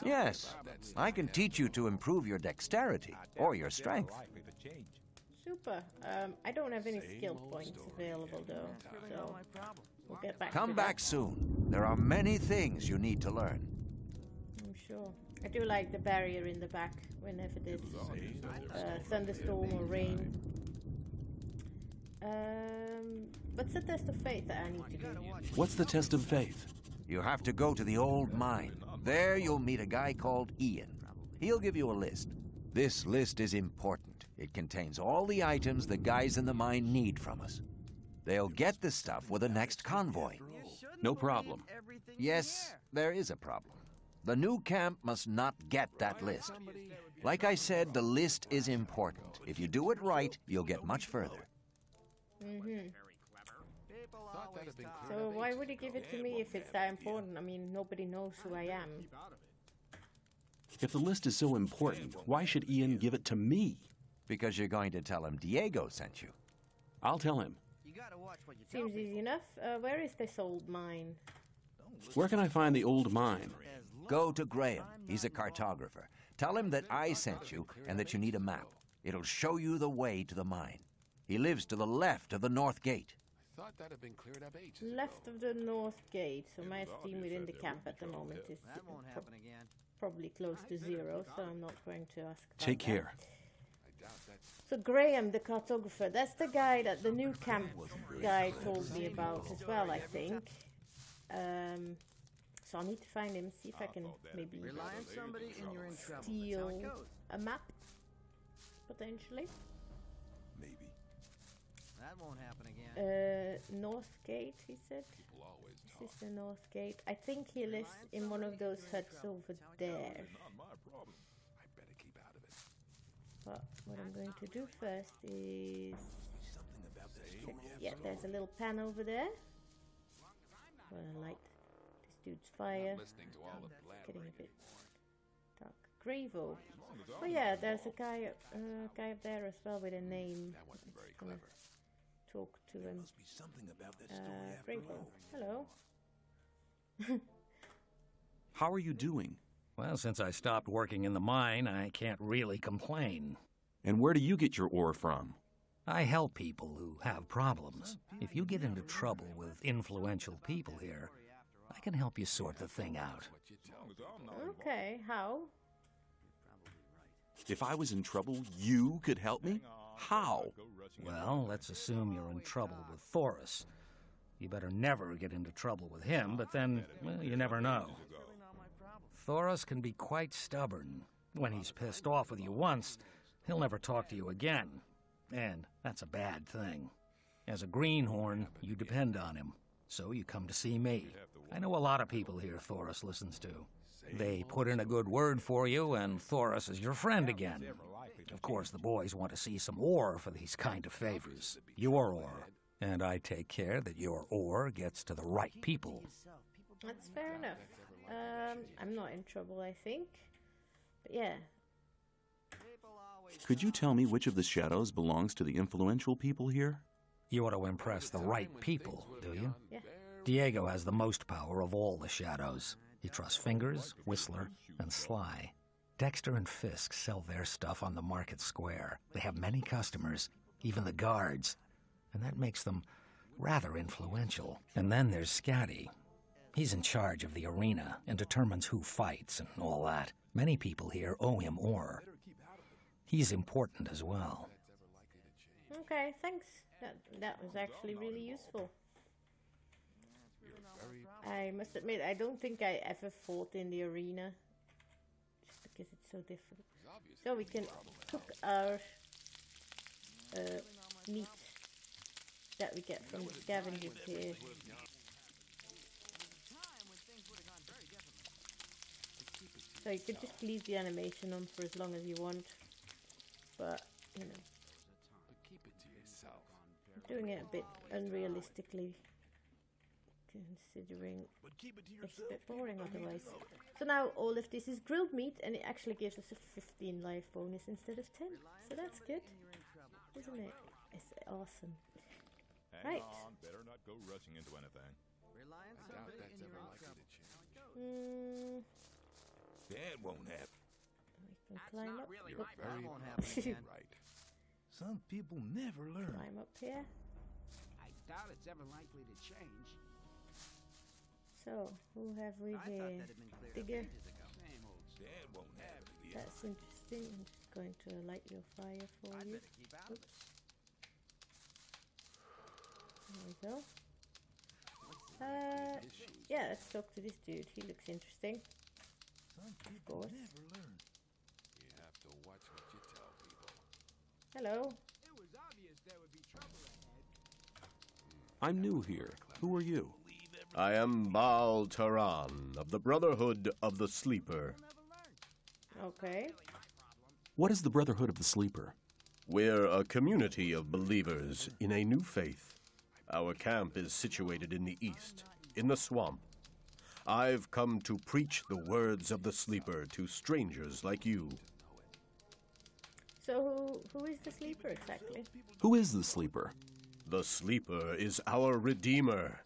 Yes. I can teach you to improve your dexterity or your strength. Super. I don't have any skill points available, though. So we'll get back. Come back soon. There are many things you need to learn. I'm sure. I do like the barrier in the back whenever there's thunderstorm or rain. What's the test of faith that I need to do? What's the test of faith? You have to go to the old mine. There you'll meet a guy called Ian. He'll give you a list. This list is important. It contains all the items the guys in the mine need from us. They'll get the stuff with the next convoy. No problem. Yes, there is a problem. The new camp must not get that list. Like I said, the list is important. If you do it right, you'll get much further. Mm-hmm. So why would he give it to me if it's that important? I mean, nobody knows who I am. If the list is so important, why should Ian give it to me? Because you're going to tell him Diego sent you. I'll tell him. Seems easy enough. Where is this old mine? Where can I find the old mine? Go to Graham. He's a cartographer. Tell him that I sent you and that you need a map. It'll show you the way to the mine. He lives to the left of the north gate. Left of the north gate. So my esteem within the camp at the moment is probably close to zero, so I'm not going to ask about Take care. So Graham, the cartographer, that's the guy that the new camp guy told me about as well, I think. So I need to find him, see if I can maybe steal a map, potentially. Maybe. That won't happen again. North gate, he said. This is the north gate. I think he lives in one of those huts over there. But what I'm going to do first is check. Yeah, there's a little pan over there. Well, I like this dude's fire. It's getting a bit dark. Gravel. Oh yeah, there's a guy up there as well with a name. That wasn't very clever. Talk to him. Gravel. Hello. How are you doing? Well, since I stopped working in the mine, I can't really complain. And where do you get your ore from? I help people who have problems. If you get into trouble with influential people here, I can help you sort the thing out. Okay, how? If I was in trouble, you could help me? How? Well, let's assume you're in trouble with Thoris. You better never get into trouble with him, but then, well, you never know. Thoris can be quite stubborn. When he's pissed off with you once, he'll never talk to you again. And that's a bad thing. As a greenhorn, you depend on him. So you come to see me. I know a lot of people here Thoris listens to. They put in a good word for you, and Thoris is your friend again. Of course, the boys want to see some ore for these kind of favors. Your ore. And I take care that your ore gets to the right people. That's fair enough. I'm not in trouble, I think. But yeah. Could you tell me which of the shadows belongs to the influential people here? You want to impress the right people, do you? Yeah. Diego has the most power of all the shadows. He trusts Fingers, Whistler, and Sly. Dexter and Fisk sell their stuff on the market square. They have many customers, even the guards. And that makes them rather influential. And then there's Scatty. He's in charge of the arena and determines who fights and all that. Many people here owe him ore. He's important as well. Okay, thanks. That was actually really useful. I must admit, I don't think I ever fought in the arena. Just because it's so different. So we can cook our meat that we get from scavengers here. So you could just leave the animation on for as long as you want, but, you know, I'm doing it a bit unrealistically, considering it's a bit boring otherwise. So now all of this is grilled meat, and it actually gives us a 15 life bonus instead of 10, so that's good, isn't it? It's awesome. Right. Better not go rushing into anything. I doubt that's ever likely to change. That won't happen. We can climb up. Really that won't happen. Right. Some people never learn. Climb up here. I doubt it's ever likely to change. So, who have we here? Digger. That won't happen. That's interesting. I'm just going to light your fire for you. Oops. There we go. Yeah, let's talk to this dude. He looks interesting. Of course. You have to watch what you tell people. Hello. It was obvious there would be trouble ahead. I'm new here. Who are you? I am Baal Taran of the Brotherhood of the Sleeper. Okay. What is the Brotherhood of the Sleeper? We're a community of believers in a new faith. Our camp is situated in the east, in the swamp. I've come to preach the words of the Sleeper to strangers like you. So who is the Sleeper exactly? Who is the Sleeper? The Sleeper is our Redeemer.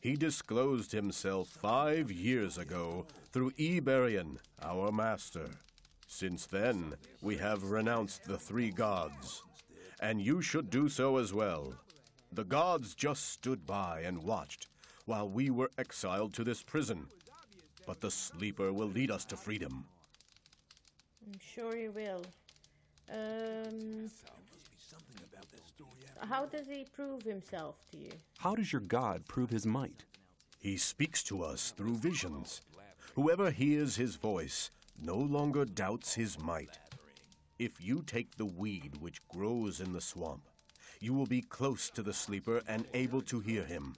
He disclosed himself 5 years ago through Eberion, our master. Since then, we have renounced the three gods, and you should do so as well. The gods just stood by and watched while we were exiled to this prison, but the Sleeper will lead us to freedom. I'm sure he will. How does he prove himself to you? How does your God prove his might? He speaks to us through visions. Whoever hears his voice no longer doubts his might. If you take the weed which grows in the swamp, you will be close to the Sleeper and able to hear him.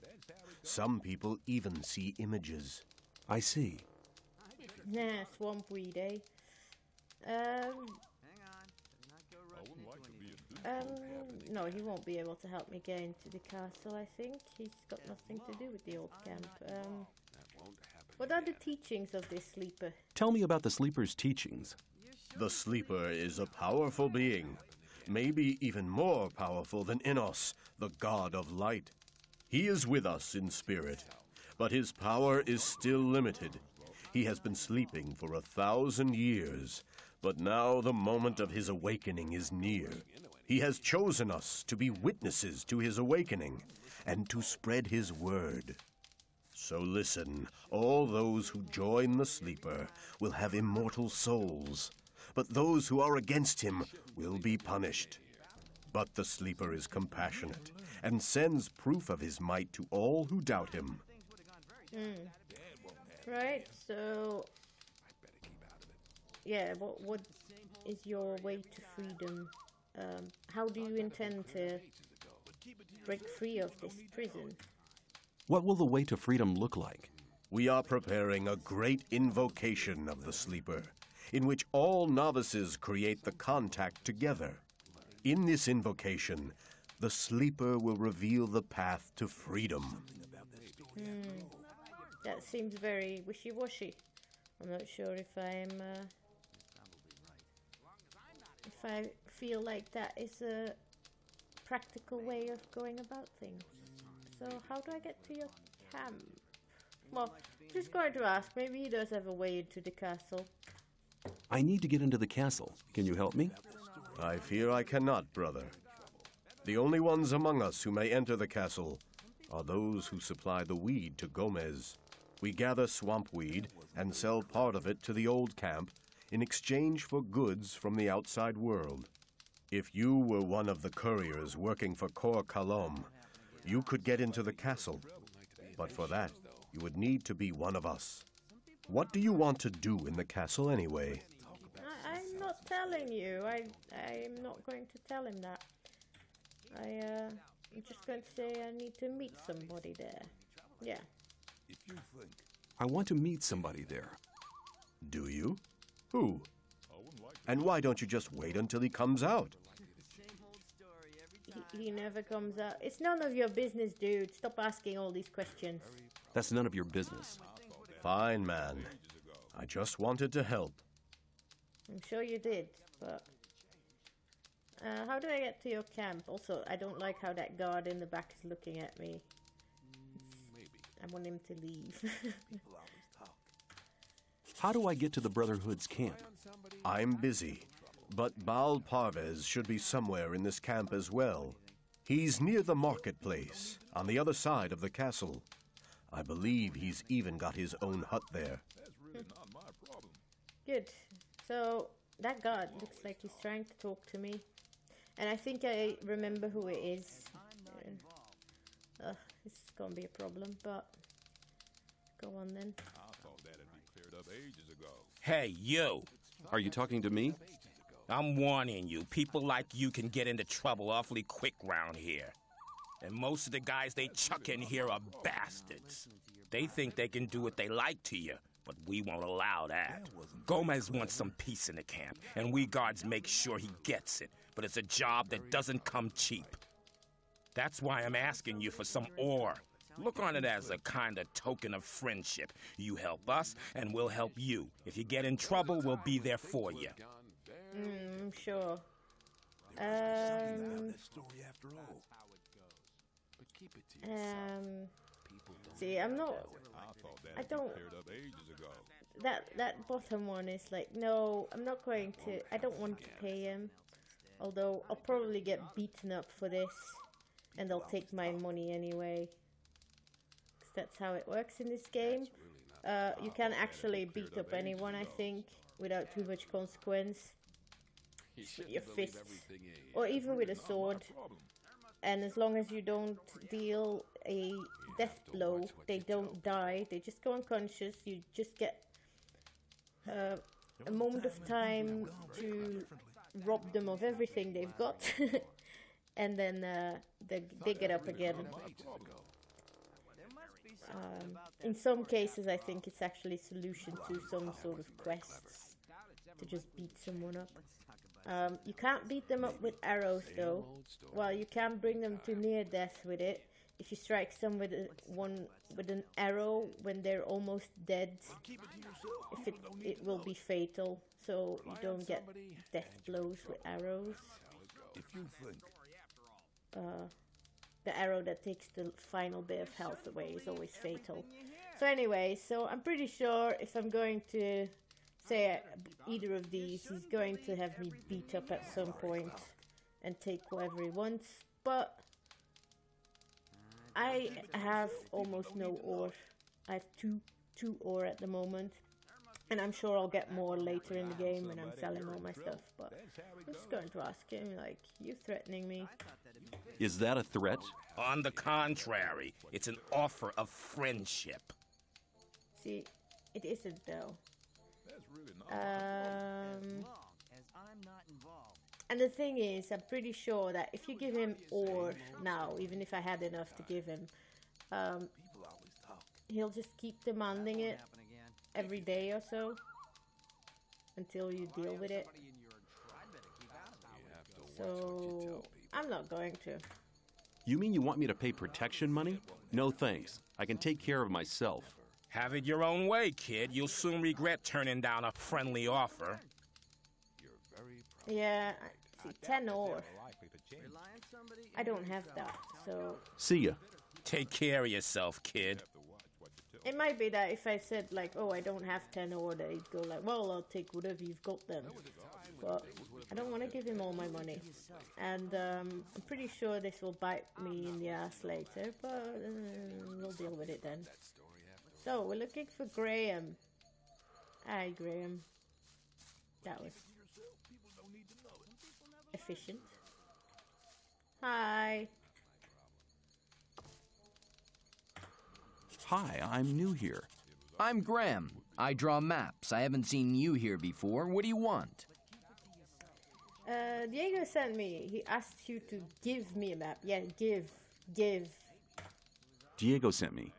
Some people even see images. I see. Nah, swamp weed, eh? No, he won't be able to help me get into the castle, I think. He's got nothing to do with the old camp. What are the teachings of this Sleeper? Tell me about the Sleeper's teachings. The Sleeper is a powerful being, maybe even more powerful than Innos, the god of light. He is with us in spirit, but his power is still limited. He has been sleeping for 1,000 years, but now the moment of his awakening is near. He has chosen us to be witnesses to his awakening and to spread his word. So listen, all those who join the Sleeper will have immortal souls, but those who are against him will be punished. But the Sleeper is compassionate and sends proof of his might to all who doubt him. Right, so... yeah, what is your way to freedom? How do you intend to break free of this prison? What will the way to freedom look like? We are preparing a great invocation of the Sleeper, in which all novices create the contact together. In this invocation, the Sleeper will reveal the path to freedom. That seems very wishy-washy. I'm not sure if I'm... if I feel like that is a practical way of going about things. So how do I get to your camp? Well, just going to ask. Maybe he does have a way into the castle. I need to get into the castle. Can you help me? I fear I cannot, brother. The only ones among us who may enter the castle are those who supply the weed to Gomez. We gather swamp weed and sell part of it to the old camp in exchange for goods from the outside world. If you were one of the couriers working for Cor Kalom, you could get into the castle, but for that, you would need to be one of us. What do you want to do in the castle anyway? I'm not telling you. I'm not going to tell him that. I'm just going to say I need to meet somebody there. Yeah. I want to meet somebody there. Do you? Who? And why don't you just wait until he comes out? He never comes out. It's none of your business, dude. Stop asking all these questions. That's none of your business. Fine, man. I just wanted to help. I'm sure you did, but... how do I get to your camp? Also, I don't like how that guard in the back is looking at me. I want him to leave. How do I get to the Brotherhood's camp? I'm busy, but Baal Parvez should be somewhere in this camp as well. He's near the marketplace, on the other side of the castle. I believe he's even got his own hut there. Good. So, that guard looks like he's trying to talk to me. And I think I remember who it is. This is gonna be a problem, but... go on then. Hey, you! Are you talking to me? I'm warning you, people like you can get into trouble awfully quick round here. And most of the guys they chuck in here are bastards. They think they can do what they like to you, but we won't allow that. Gomez wants some peace in the camp, and we guards make sure he gets it. But it's a job that doesn't come cheap. That's why I'm asking you for some ore. Look on it as a kind of token of friendship. You help us, and we'll help you. If you get in trouble, we'll be there for you. Sure. See, I'm not. I don't. That bottom one is like, no, I'm not going to. I don't want to pay him. Although I'll probably get beaten up for this, and they'll take my money anyway. Cause that's how it works in this game. You can actually beat up anyone, I think, without too much consequence. With your fist, or even with a sword. And as long as you don't deal a death blow, they don't die. They just go unconscious. You just get a moment of time to rob them of everything they've got, and then they get up again. In some cases, I think it's actually a solution to some sort of quests to just beat someone up. You can't beat them up with arrows, though. Well, you can bring them to near death with it. If you strike someone with an arrow when they're almost dead, if it will be fatal. So you don't get death blows with arrows. The arrow that takes the final bit of health away is always fatal. So anyway, so I'm pretty sure if I'm going to say either of these, he's going to have me beat up at some point and take whatever he wants, but I have almost no ore. I have two ore at the moment, and I'm sure I'll get more later in the game when I'm selling all my stuff, but I'm just going to ask him, like, you threatening me? Is that a threat? On the contrary, it's an offer of friendship. See, it isn't though. And the thing is, I'm pretty sure that if you give him ore now, even if I had enough to give him, he'll just keep demanding it every day or so until you deal with it. So I'm not going to. You mean you want me to pay protection money? No thanks. I can take care of myself. Have it your own way, kid. You'll soon regret turning down a friendly offer. Yeah, see, 10 ore. I don't have that, so... See ya. Take care of yourself, kid. It might be that if I said, like, oh, I don't have 10 ore, that he'd go like, well, I'll take whatever you've got then. But I don't want to give him all my money. And I'm pretty sure this will bite me in the ass later, but we'll deal with it then. So, we're looking for Graham. Hi, Graham. That was efficient. Hi. Hi, I'm new here. I'm Graham. I draw maps. I haven't seen you here before. What do you want? Diego sent me. He asked you to give me a map. Yeah, give. Diego sent me.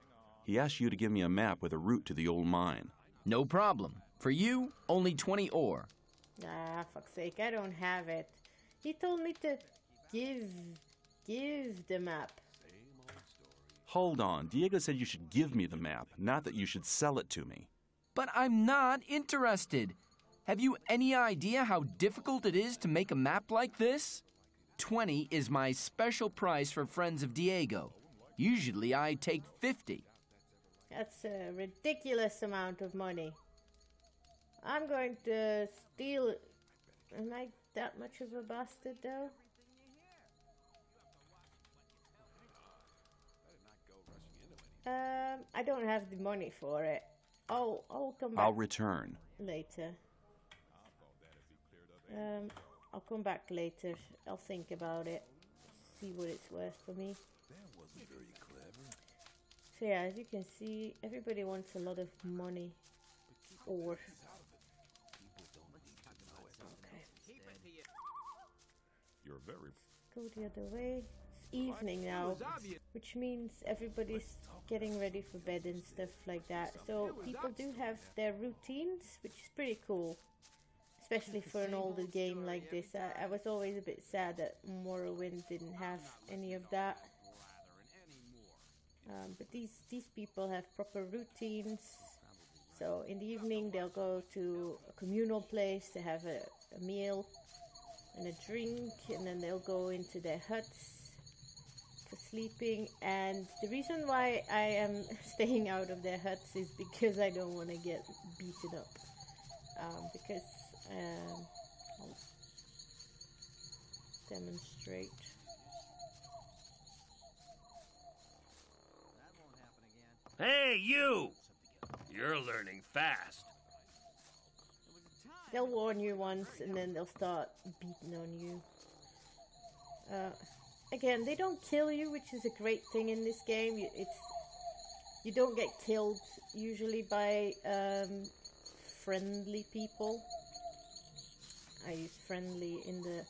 He asked you to give me a map with a route to the old mine. No problem. For you, only 20 ore. Ah, fuck's sake, I don't have it. He told me to give the map. Hold on, Diego said you should give me the map, not that you should sell it to me. But I'm not interested. Have you any idea how difficult it is to make a map like this? 20 is my special price for friends of Diego. Usually I take 50. That's a ridiculous amount of money. I'm going to steal it. Am I that much of a bastard, though? I don't have the money for it. I'll come back. I'll return later. I'll come back later. I'll think about it. See what it's worth for me. That wasn't very clever. So yeah, as you can see, everybody wants a lot of money. Or okay. Let's go the other way. evening now, which means everybody's getting ready for bed and stuff like that. So people do have their routines, which is pretty cool, especially for an older game like this. I was always a bit sad that Morrowind didn't have any of that. But these people have proper routines. So in the evening they'll go to a communal place to have a meal and a drink, and then they'll go into their huts for sleeping. And the reason why I am staying out of their huts is because I don't want to get beaten up. Because I'll demonstrate. Hey, you! You're learning fast. They'll warn you once, and then they'll start beating on you. Again, they don't kill you, which is a great thing in this game. You don't get killed usually by friendly people. I use friendly in the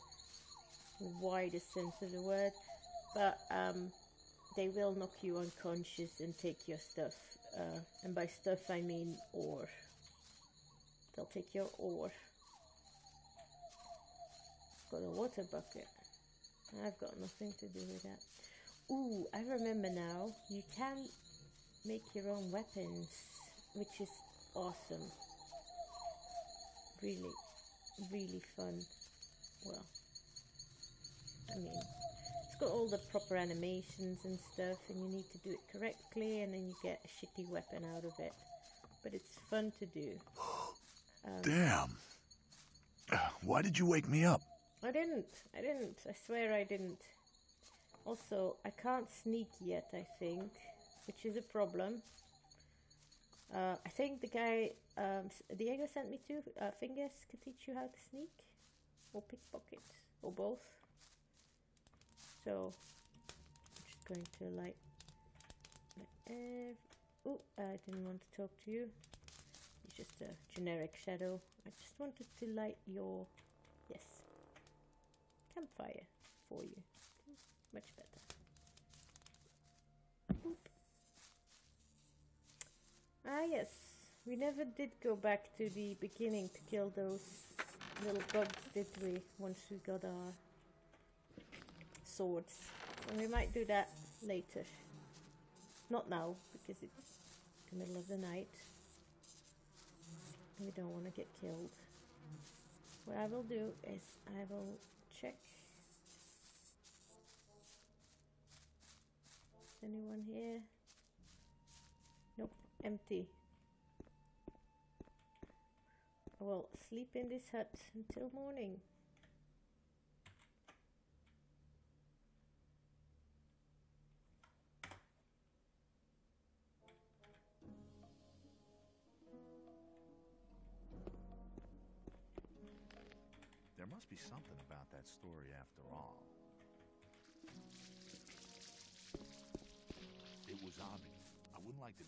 widest sense of the word, but they will knock you unconscious and take your stuff, and by stuff I mean ore. They'll take your ore. Got a water bucket. I've got nothing to do with that. Ooh, I remember now, you can make your own weapons, which is awesome. Really, really fun. Well, I mean, got all the proper animations and stuff, and you need to do it correctly, and then you get a shitty weapon out of it, but it's fun to do. Damn, why did you wake me up? I didn't, I swear I didn't. Also, I can't sneak yet, I think, which is a problem. I think the guy Diego sent me to Fingers could teach you how to sneak or pickpocket or both. So, I'm just going to like... Oh, I didn't want to talk to you. It's just a generic shadow. I just wanted to light your... Yes. Campfire for you. Much better. Boop. Ah, yes. We never did go back to the beginning to kill those little bugs, did we? Once we got our... swords, and we might do that later. Not now, because it's the middle of the night and we don't want to get killed. What I will do is I will check. Is anyone here? Nope, empty. I will sleep in this hut until morning. There must be something about that story after all. It was obvious. I wouldn't like to...